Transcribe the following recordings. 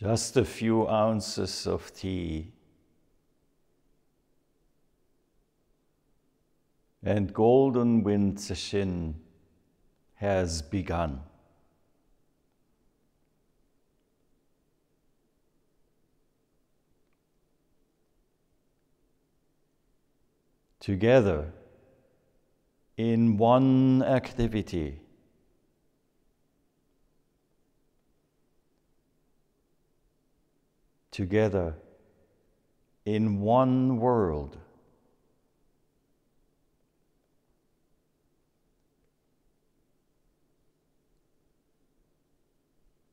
Just a few ounces of tea. And Golden Wind Session has begun. Together, in one activity, together, in one world,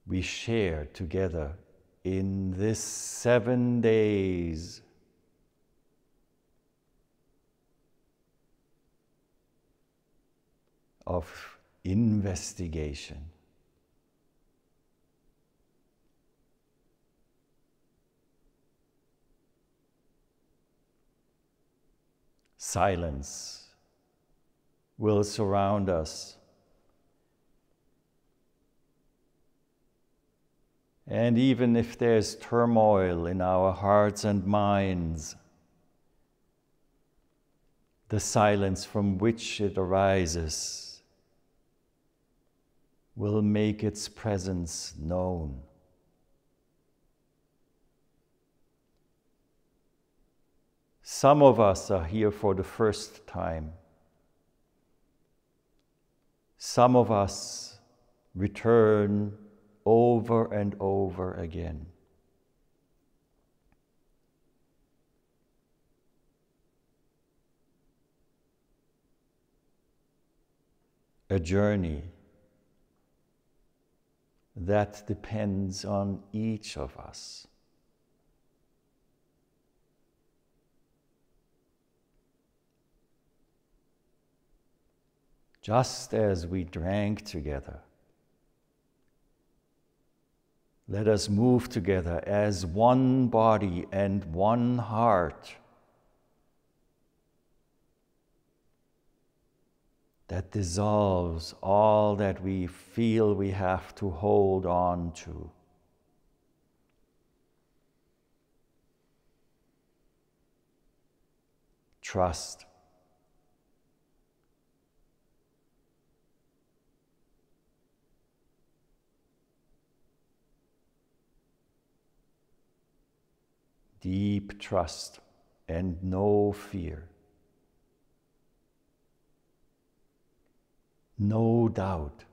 we share together in this 7 days. Of investigation. Silence will surround us, and even if there's turmoil in our hearts and minds, the silence from which it arises will make its presence known. Some of us are here for the first time. Some of us return over and over again. A journey that depends on each of us. Just as we drank together, let us move together as one body and one heart, that dissolves all that we feel we have to hold on to. Trust. Deep trust and no fear. No doubt,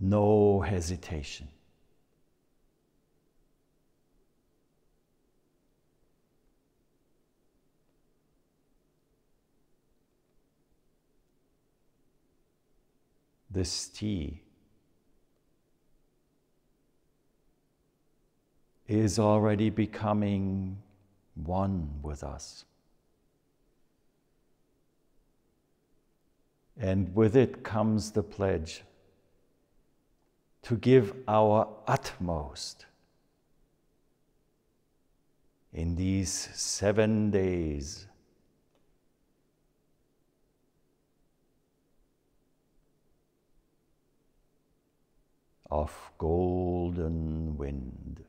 no hesitation. This tea is already becoming one with us. And with it comes the pledge to give our utmost in these 7 days of golden wind.